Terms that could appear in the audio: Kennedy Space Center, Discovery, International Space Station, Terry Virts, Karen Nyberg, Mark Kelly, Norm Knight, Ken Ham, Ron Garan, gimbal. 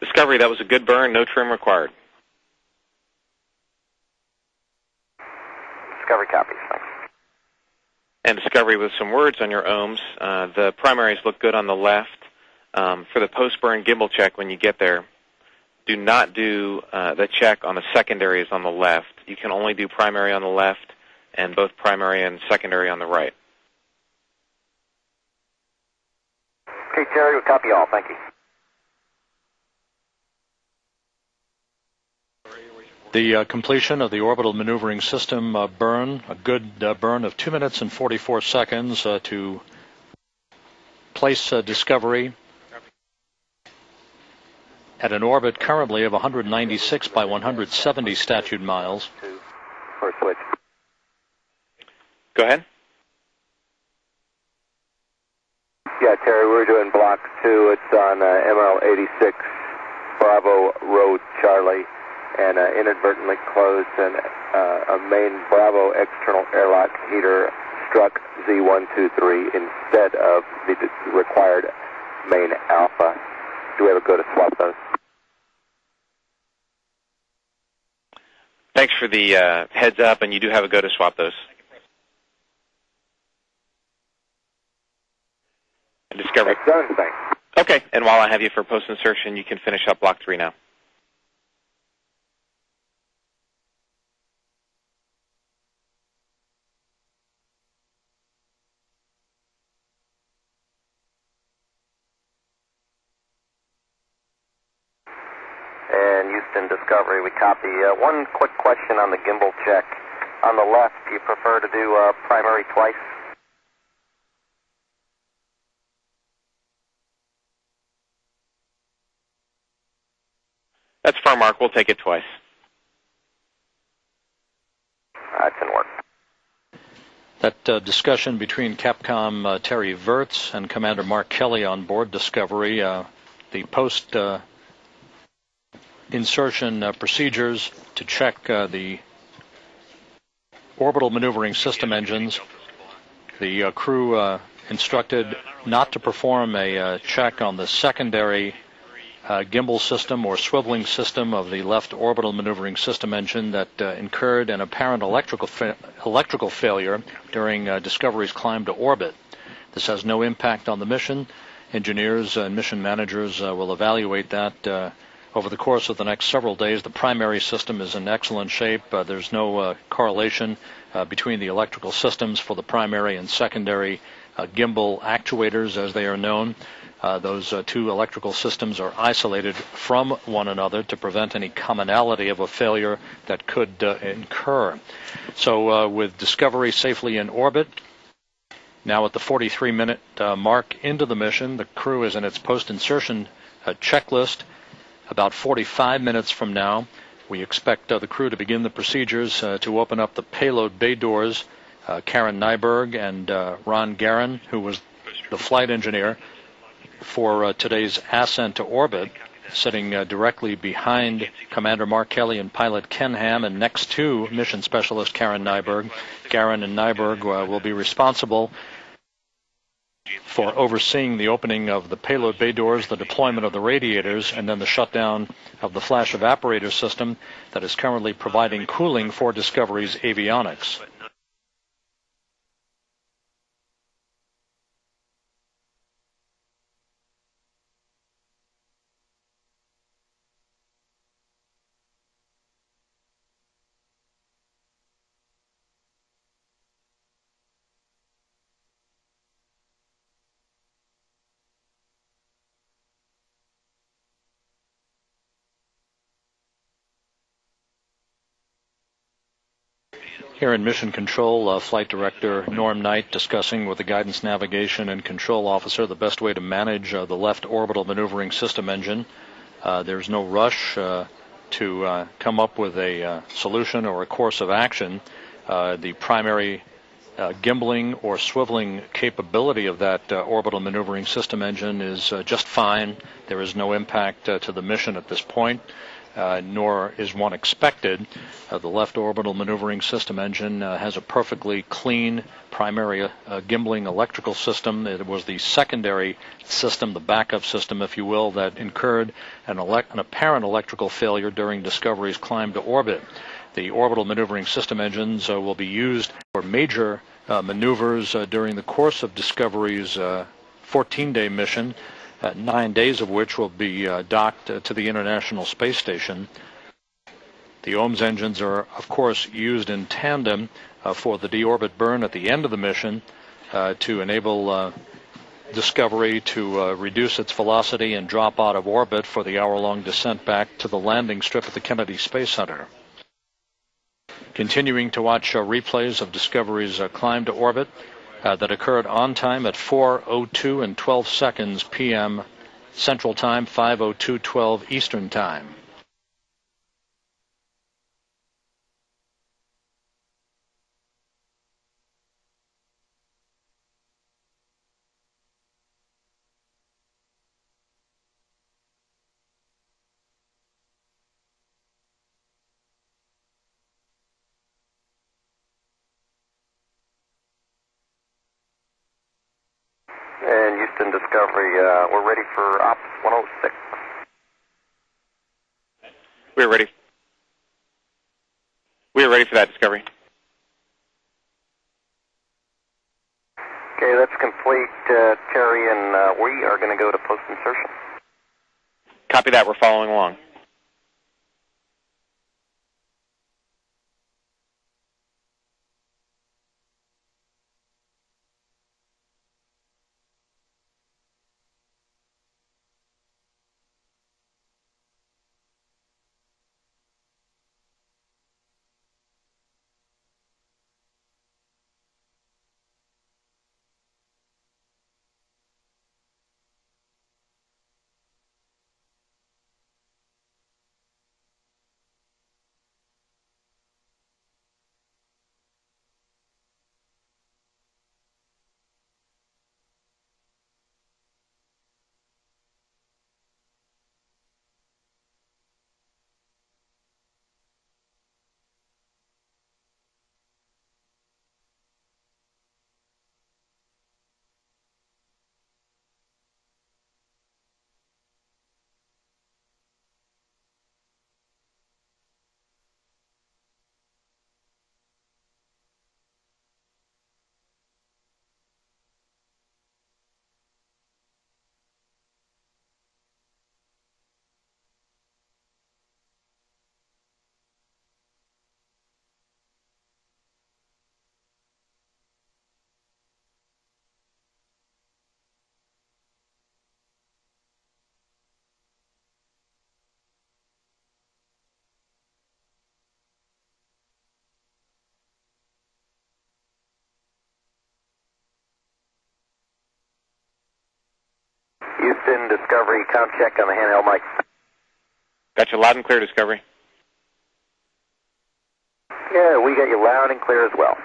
Discovery, that was a good burn, no trim required. Discovery copies, thanks. And Discovery with some words on your ohms. The primaries look good on the left. For the post-burn gimbal check when you get there, do not do the check on the secondaries on the left. You can only do primary on the left and both primary and secondary on the right. Okay, Terry, we'll copy all. Thank you. The completion of the orbital maneuvering system burn, a good burn of 2 minutes and 44 seconds to place Discovery at an orbit currently of 196 by 170 statute miles. First switch. Go ahead. Yeah, Terry, we're doing block 2. It's on ML 86 Bravo Road Charlie. And inadvertently closed and a main Bravo external airlock heater struck Z123 instead of the required main alpha. Do we have a go to swap those? Thanks for the heads up, and you do have a go to swap those. And Discovery. Done, thanks. Okay, and while I have you for post-insertion, you can finish up block 3 now. Discovery, we copy. One quick question on the gimbal check. On the left, do you prefer to do primary twice? That's far, Mark. We'll take it twice. That didn't work. That discussion between Capcom Terry Virts and Commander Mark Kelly on board Discovery, the post insertion procedures to check the orbital maneuvering system engines. The crew instructed not to perform a check on the secondary gimbal system or swiveling system of the left orbital maneuvering system engine that incurred an apparent electrical failure during Discovery's climb to orbit. This has no impact on the mission. Engineers and mission managers will evaluate that over the course of the next several days. The primary system is in excellent shape. There's no correlation between the electrical systems for the primary and secondary gimbal actuators, as they are known. Those two electrical systems are isolated from one another to prevent any commonality of a failure that could incur. So with Discovery safely in orbit, now at the 43-minute mark into the mission, the crew is in its post-insertion checklist. About 45 minutes from now, we expect the crew to begin the procedures to open up the payload bay doors. Karen Nyberg and Ron Garan, who was the flight engineer for today's ascent to orbit, sitting directly behind Commander Mark Kelly and pilot Ken Ham, and next to mission specialist Karen Nyberg. Garan and Nyberg will be responsible for overseeing the opening of the payload bay doors, the deployment of the radiators, and then the shutdown of the flash evaporator system that is currently providing cooling for Discovery's avionics. Here in Mission Control, Flight Director Norm Knight discussing with the Guidance, Navigation, and Control Officer the best way to manage the left orbital maneuvering system engine. There's no rush to come up with a solution or a course of action. The primary gimbling or swiveling capability of that orbital maneuvering system engine is just fine. There is no impact to the mission at this point. nor is one expected. The left orbital maneuvering system engine has a perfectly clean primary Gimbling electrical system. It was the secondary system, the backup system, if you will, that incurred an apparent electrical failure during Discovery's climb to orbit. The orbital maneuvering system engines will be used for major maneuvers during the course of Discovery's 14-day mission, 9 days of which will be docked to the International Space Station. The OMES engines are, of course, used in tandem for the deorbit burn at the end of the mission to enable Discovery to reduce its velocity and drop out of orbit for the hour-long descent back to the landing strip at the Kennedy Space Center. Continuing to watch replays of Discovery's climb to orbit that occurred on time at 4:02:12 p.m. Central Time, 5:02:12 Eastern Time. And Houston Discovery, we're ready for Ops 106. We're ready. We are ready for that, Discovery. Okay, that's complete, Terry, and we are going to go to post-insertion. Copy that. We're following along. Houston Discovery, comp check on the handheld mic. Got you loud and clear, Discovery. Yeah, we got you loud and clear as well.